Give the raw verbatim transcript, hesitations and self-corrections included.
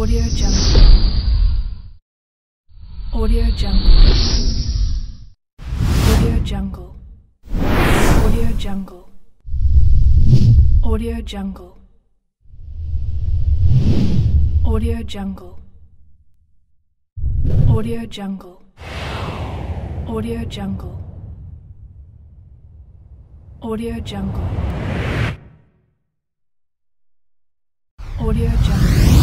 AudioJungle. AudioJungle. AudioJungle. AudioJungle. AudioJungle. AudioJungle. AudioJungle. AudioJungle. AudioJungle. AudioJungle.